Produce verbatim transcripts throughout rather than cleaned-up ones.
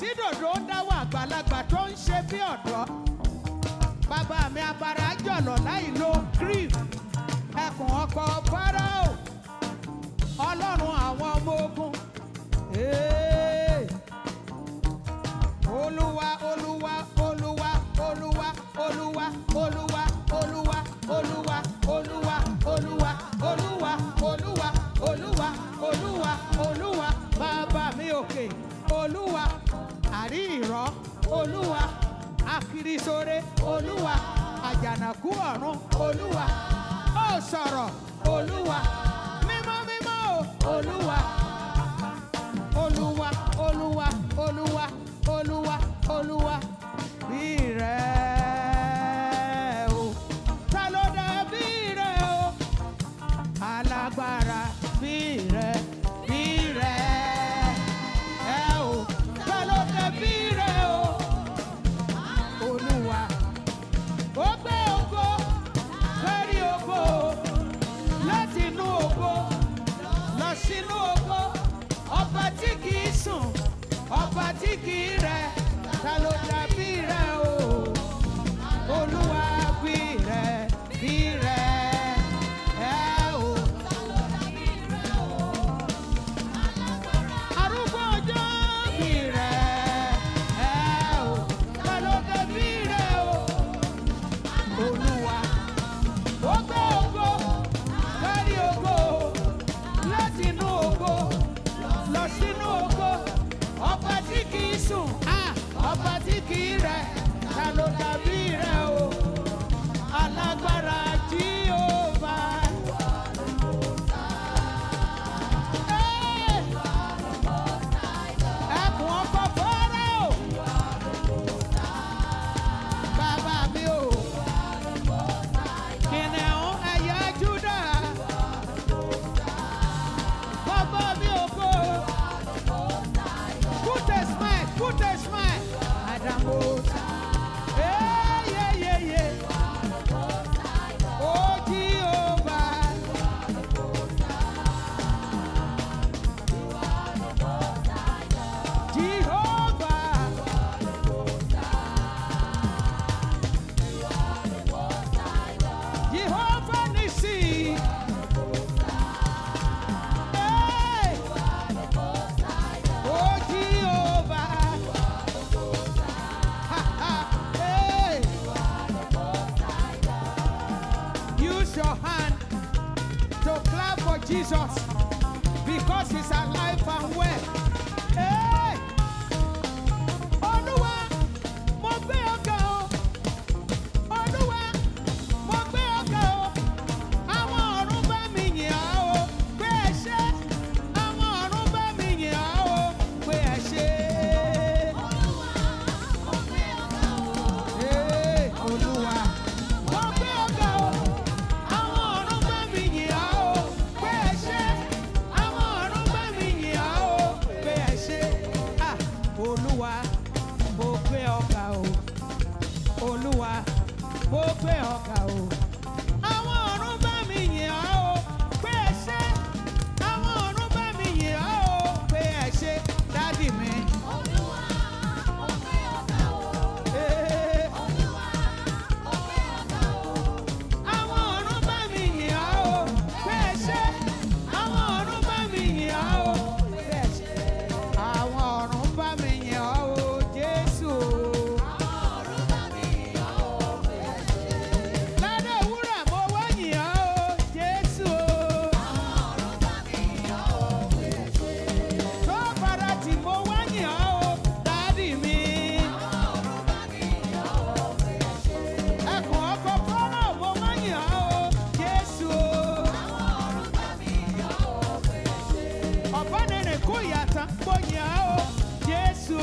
Sídòdó ń dáwọ́ àgbàlagbà tó ń ṣe bí ọ̀dọ́. Bàbá mi abara jọ. jọ̀lọ̀ láì lo cream. Ẹkùn ọkọ̀ Fáráò, Ọlọ́run àwọn ọmọ ogun. Olúwa, Olúwa, Olúwa, Olúwa, Olúwa, Olúwa, Olúwa, Olúwa, Olúwa, Olúwa, Olúwa, Olúwa, Olúwa, Olúwa, Olúwa, Bàbá mi òkè. Olúwa, àrí ìrọ̀. Olúwa, akirisore. Olúwa, àjànàkú ọ̀run. Olúwa, ó sọ̀rọ̀. Olúwa, mímọ́ mímọ́ o. Olúwa, Olúwa, Olúwa, Olúwa, Olúwa, Olúwa, bí rẹ̀ o. Ta ló dà bí rẹ̀ o? Alágbára bí rẹ̀. Ọba tí kìí rẹ̀, ta ló dà bí rẹ̀ o? Olúwa bí rẹ̀, bí rẹ̀ ẹ́ o. Ta ló dà bí rẹ̀ o? Arúgbó ọjọ́ bí rẹ̀ ẹ́ o. Ta ló dà bí rẹ̀ o? Olúwa. Ògo ògo, lórí ògo, láti inú ògo, lọ sínú ògo. Ọba tí kìí sùn, ọba tí kìí rẹ̀, ta ló dà bí rẹ̀ o? Alágbára Jèhófà. Ẹkùn ọkọ̀ Fáráò. Bàbá mi o. Kìnìún ẹ̀yà Júdà. Bàbá mi o kò. Put a smile, Adam Bosa. Yeah, yeah, yeah, yeah. Oh, Jehovah. Jehovah. Jehovah Nissi. Hey. Oh, Jehovah. Your hand to clap for Jesus because he's alive and well. Hey, Olúwa, mo gbé ọ̀gá o. Olúwa, mo gbé ọ̀gá o. Àwọn ọ̀run bá mi yìn ọ́ o, pé ẹ ṣé. Àwọn ọ̀run bá mi yìn ọ́ o, pé ẹ ṣé. Olúwa, mo gbé ọ̀gá o. Hey, Olúwa. Olúwa, mo gbé ọ̀gá o. Àwọn ọ̀run bá mi yìn ọ́ o, pé ẹ ṣé. Àwọn ọ̀run bá mi yìn ọ́ o, pé ẹ ṣé. Dádì mi. Olúwa, mo gbé ọ̀gá o. Olúwa, mo gbé ọ̀gá o. Àwọn ọ̀run bá mi yìn ọ́ o, pé ẹ ṣé. Àwọn ọ̀run bá mi yìn ọ́ o, pé ẹ ṣé. Àwọn ọ̀run bá mi yìn ọ́ o, Jésù.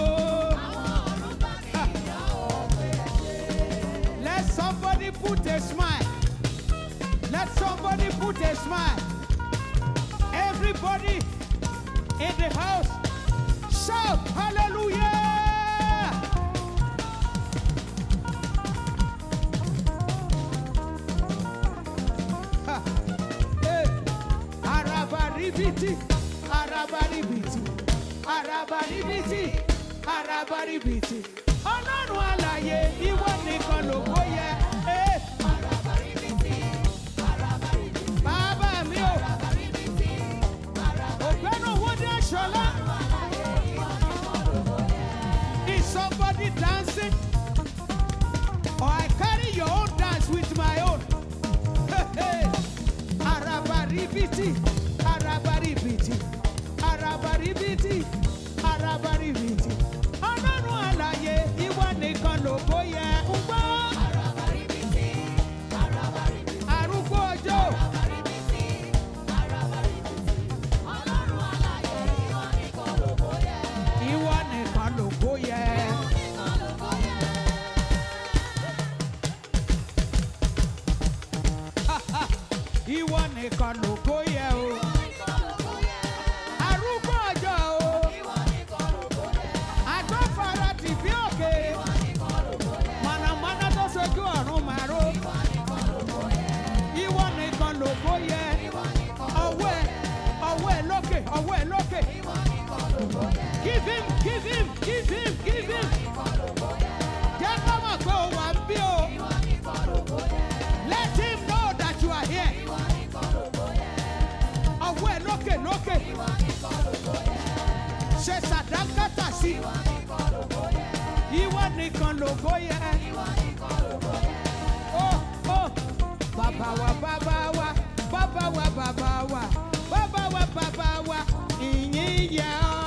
Let somebody put a smile. Let somebody put a smile. Everybody in the house, shout hallelujah. Arabaribiti, arabaribiti. Arabaribiti, arabaribiti. Ọlọ́run alààyè, ìwọ nìkan lógo yẹ. Arabaribiti, Arabaribiti, Arabaribiti, Arabaribiti. Ọlọ́run àlàyé ìwọ nìkan lógo yẹ ń gbọ́. Arabaribiti, Arabaribiti. Arúgbó ọjọ́. Arabaribiti, Arabaribiti. Ọlọ́run àlàyé ìwọ nìkan lógo yẹ. Ìwọ nìkan lógo yẹ. Ìwọ nìkan lógo yẹ. Ha ha! Ìwọ nìkan lógo yẹ o. Give him, give him, give him, give him. Let him know that you are here. Away, look it, look it. Oh, oh, Baba wa, Baba wa, Baba wa, Baba wa, Baba wa, Baba wa, Inya. Oh,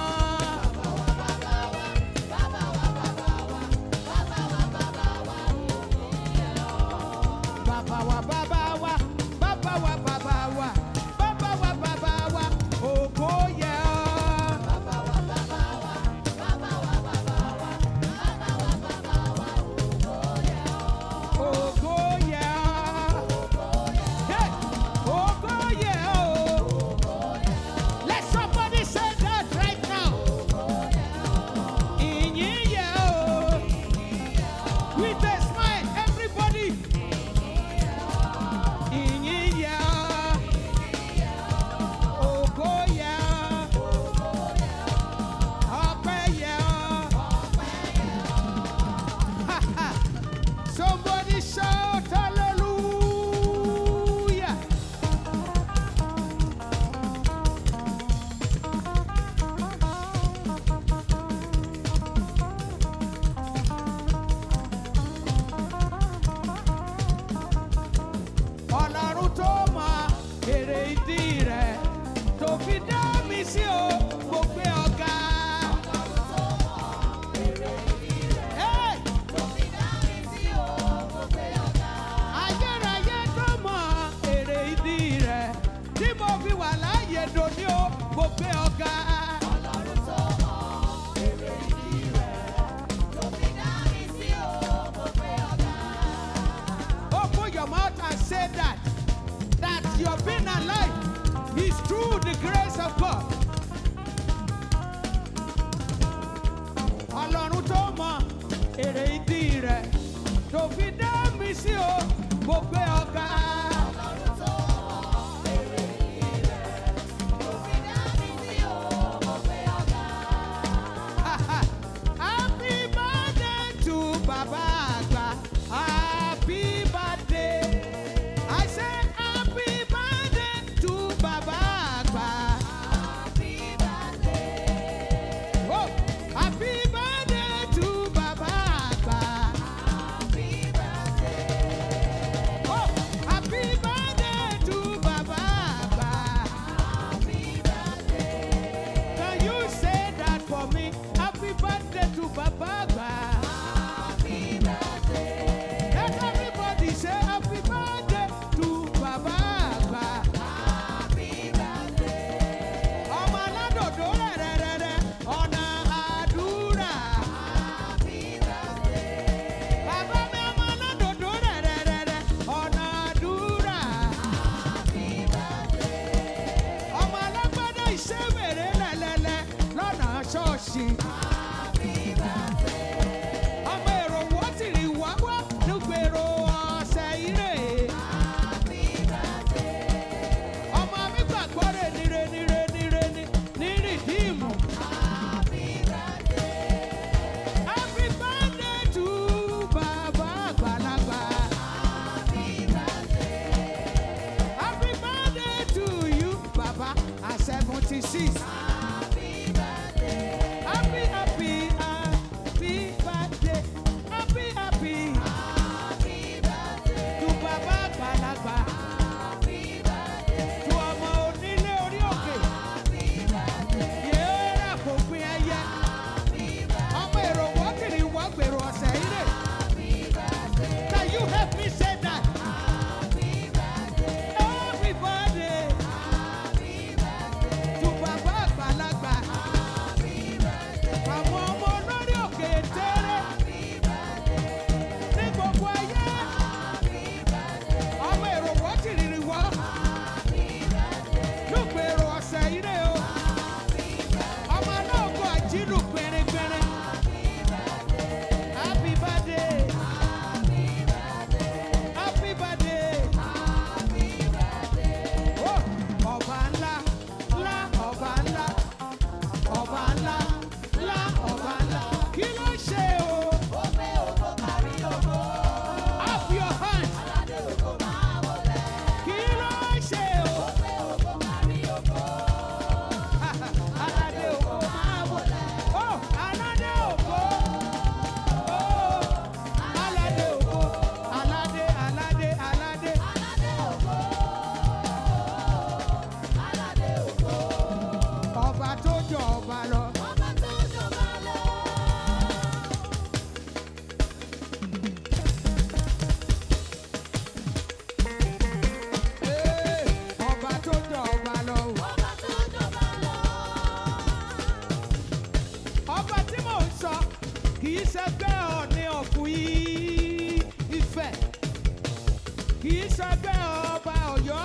kì í ṣẹgbẹ́ ọba Ọ̀yọ́,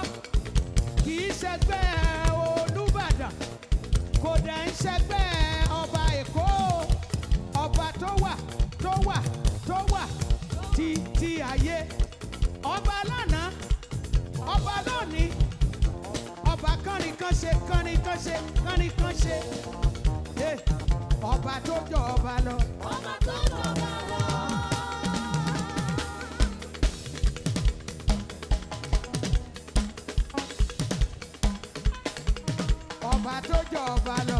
kì í ṣẹgbẹ́ Olúbàdàn, kò dẹ̀ ń ṣẹgbẹ́ ọba Èkó. Ọba tó wà tó wà tó wà ti ti ayé, ọba lánàá, ọba lónìí, ọba kánrinkanṣe kánrinkanṣe kánrinkanṣe. Ọba tó jọ ọba lọ. Ọba tó jọ ọba lọ. Ọba tó jọ ọba lọ. Ọba tó jọ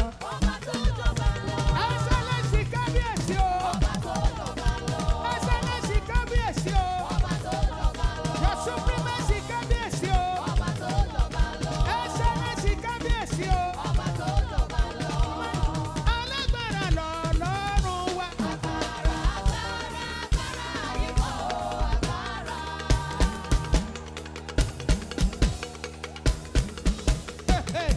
ọba lọ. Ẹsẹ̀ lẹ́sìn kábíyèsí o. Ọba tó jọ ọba lọ. Ẹsẹ̀ lẹ́sìn kábíyèsí o. Ọba tó jọ ọba lọ. The supremacy kábíyèsí o. Ọba tó jọ ọba lọ. Ẹsẹ̀ lẹ́sìn kábíyèsí o. Ọba tó jọ ọba lọ. Alágbára lọ́lọ́run wa. Agbára agbára agbára ìwọ agbára. Hey, hey.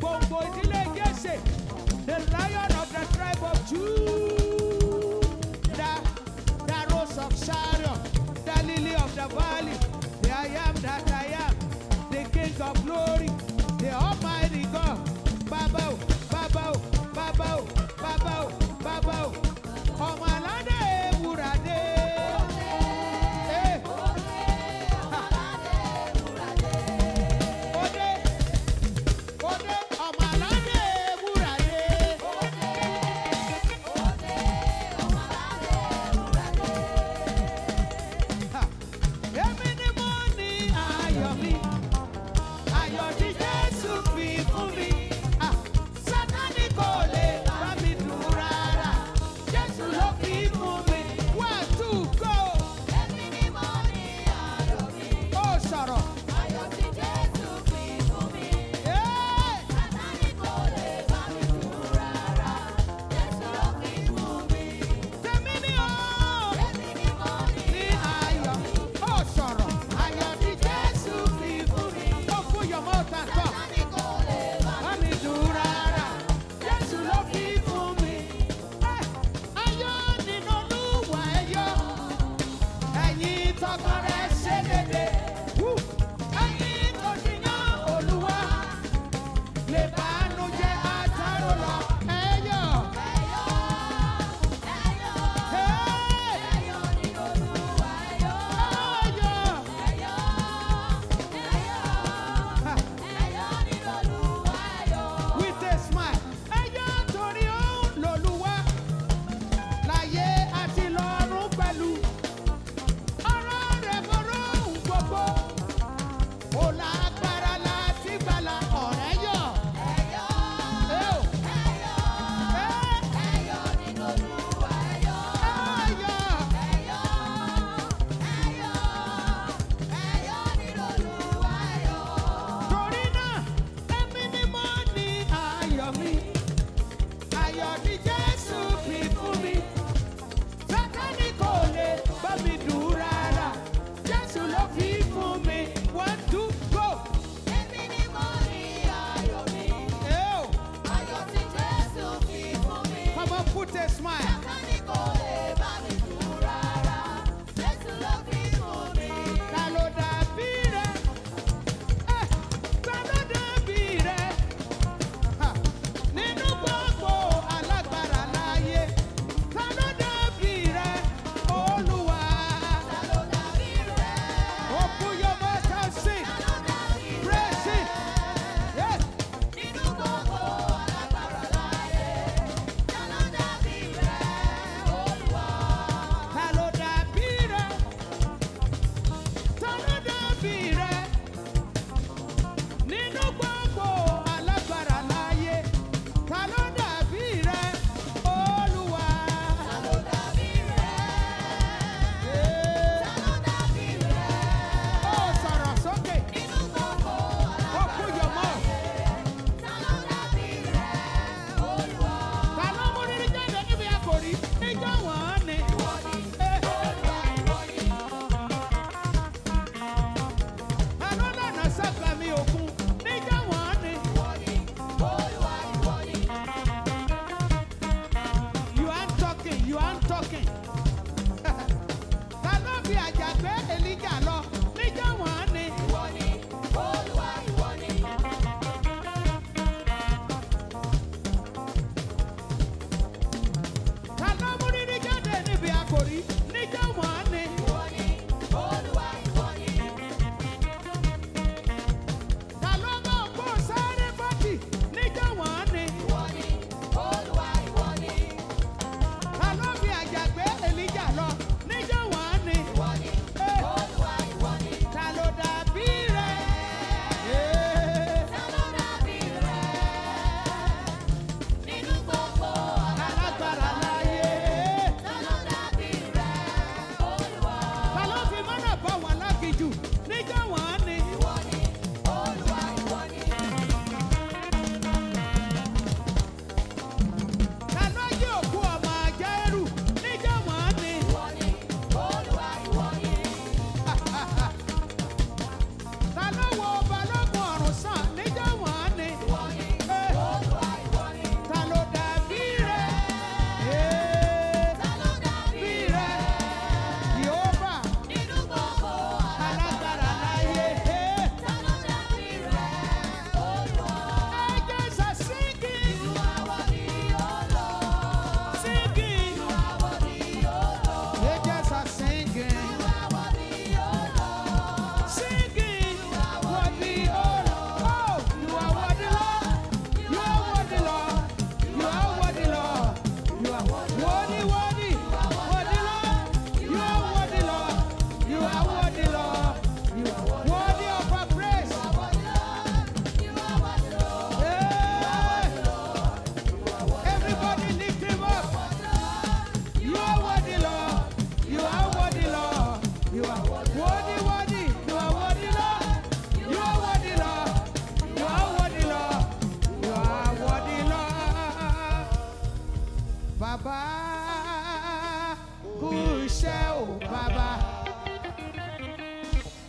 Gbogbo ìdílé Jésè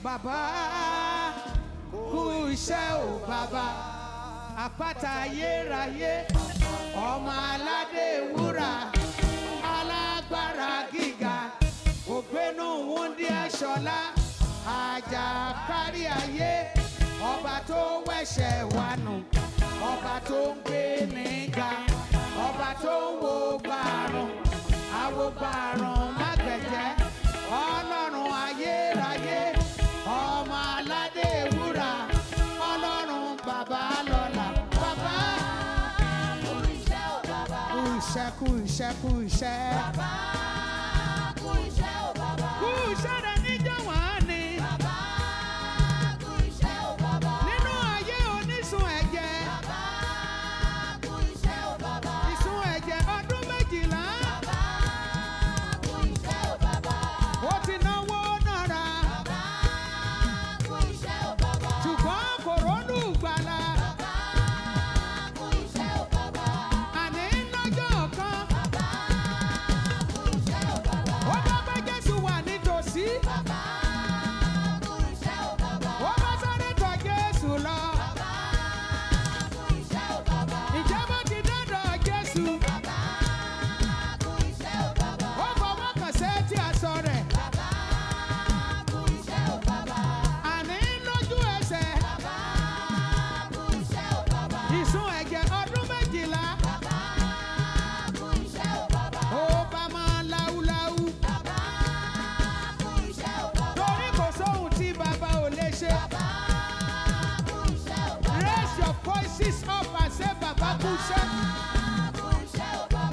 Baba, who is our Baba? Apata yeraye, omalade wura, alagbara giga, ogbenu wundi ashola, ajakari aye, Ọba tó wẹ̀ṣẹ̀ wa nù, Ọba tó ń gbé ni ga, Ọba tó ń wo gbàrùn, awo gbàrùn má gbẹ̀jẹ̀, Ọlọ́run ayérayé. Cuxa, cuxa, Baba, cuxa, o Baba, cuxa da ninja wani, Baba, cuxa, o Baba, nínú ayé onísun ẹ̀jẹ̀, Baba, cuxa, o Baba, ìsun ẹ̀jẹ̀ ọdún méjìlá, Baba, cuxa, o Baba, ó ti náwó nára, Baba, cuxa, o Baba, ṣùgbọ́n kò rónú ìgbàlà.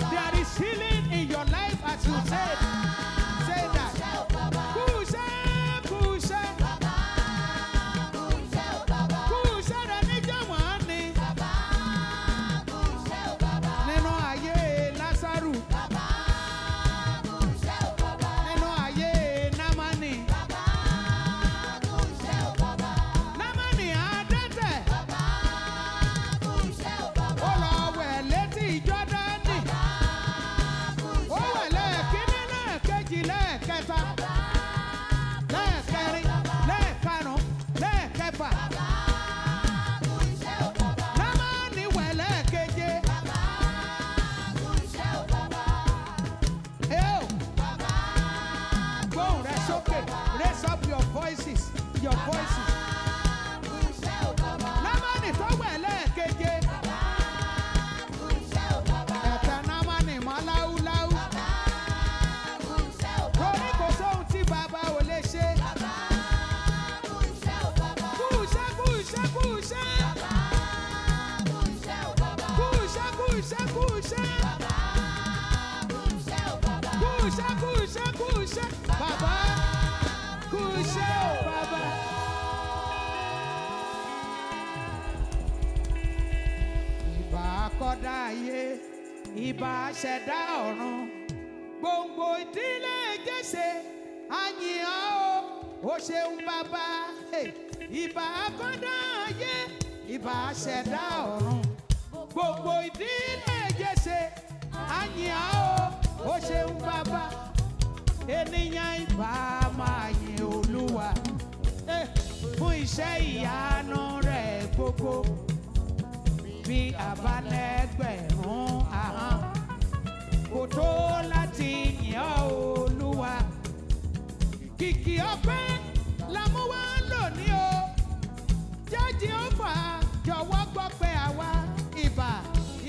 There is healing in your life as you said. Say that. Kusha, Kusha, Kusha da ninja wani. Nínú ayé Lásárù, nínú ayé Námánì, Námánì adẹ́tẹ̀. Voices, your voices. Námánì tó wẹ̀ lẹ́ẹ̀keje. Ẹ̀tẹ̀ Námánì mọ́ láúláú. Torí kò sóhun tí bàbá ò lè ṣe. Kúùṣẹ́ kúùṣẹ́ kúùṣẹ́. Kúùṣẹ́ kúùṣẹ́ kúùṣẹ́. Kúùṣẹ́ kúùṣẹ́ kúùṣẹ́. Bàbá. Kusha, Baba. Ìbá akọ́dá ayé, ìbá aṣẹ̀dá ọ̀run. Gbòǹgbò ìdílé Jésè, àyìn ọ́ o, ó ṣeun bàbá. Ìbá akọ́dá ayé, ìbá aṣẹ̀dá ọ̀run. Gbòǹgbò ìdílé Jésè, àyìn ọ́ o, ó ṣeun bàbá. Ènìyàn ìbá máa yìn Olúwa fún iṣẹ́ ìyanu rẹ̀ gbogbo bí àbálẹ́gbẹ̀rún ahọ́n kò tó láti yìn ọ́ Olúwa. Kìkì ọpẹ́ la mú wá lónìí o, jẹ́jì ó fà jọ̀wọ́ gbọ́pẹ́ àwa. Ìbà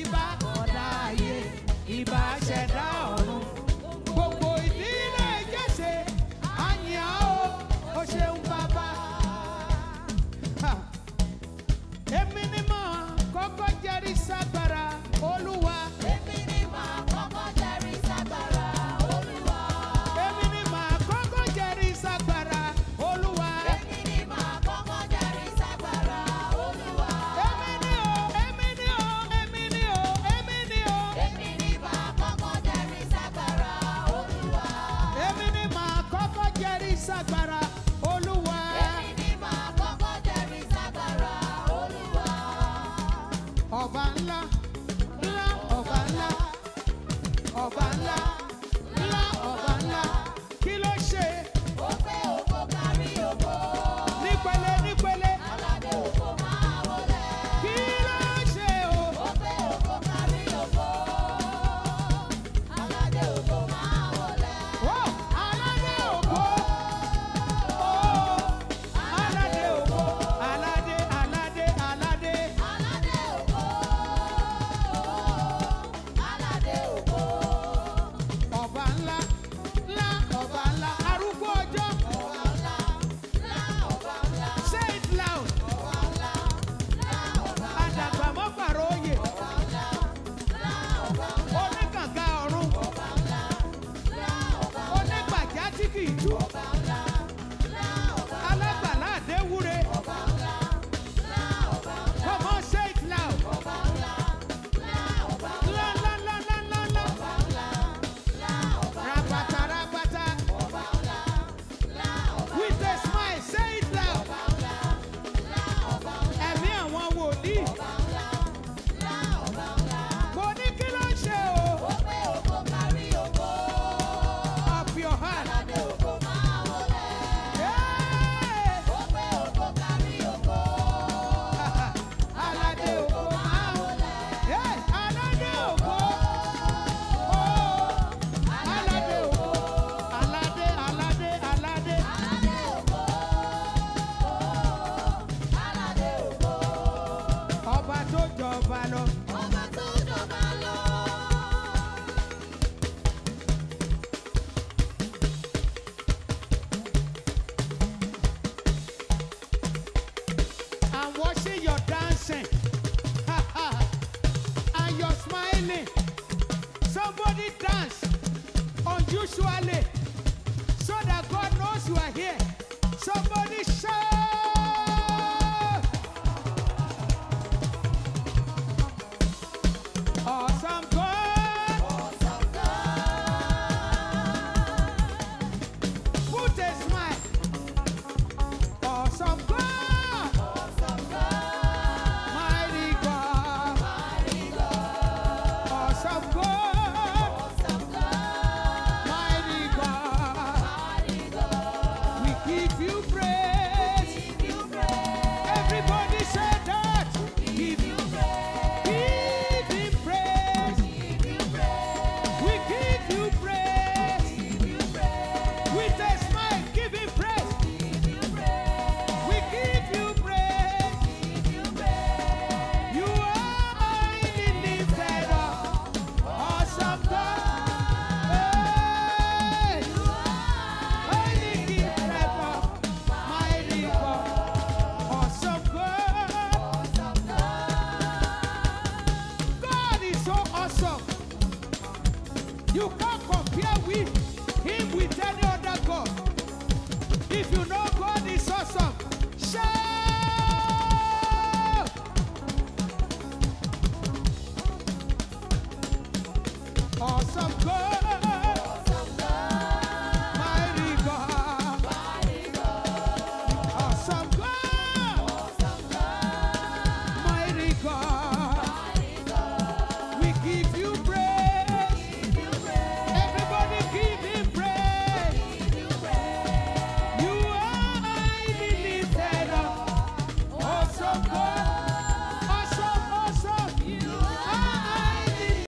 ìbà ọ̀dà ayé ìbà ṣẹ̀dá ọ̀run. Èmi ni mà kọ́kọ́ jẹ́rìí ságbára Olúwa. Èmi ni mà kọ́kọ́ jẹ́rìí ságbára Olúwa. Èmi ni mà kọ́kọ́ jẹ́rìí ságbára Olúwa. Èmi ni mà kọ́kọ́ jẹ́rìí ságbára Olúwa. Èmi ni o, èmi ni o, èmi ni o, èmi ni o. Èmi ni mà kọ́kọ́ jẹ́rìí ságbára Olúwa. Èmi ni mà kọ́kọ́ jẹ́rìí ságbára Olúwa. Ọba ńlá, ńlá ọba ńlá, ọba ńlá, ńlá ọba ńlá, kí ló ṣe? Ó pé ògo kárí ògo. valor. Rouba tudo o valor. I'm watching your dancing, and you're smiling. Somebody dance unusually, so that God knows you are here. Somebody shout. You can't compare with him with any other God. If you know God is awesome, shout! Awesome God.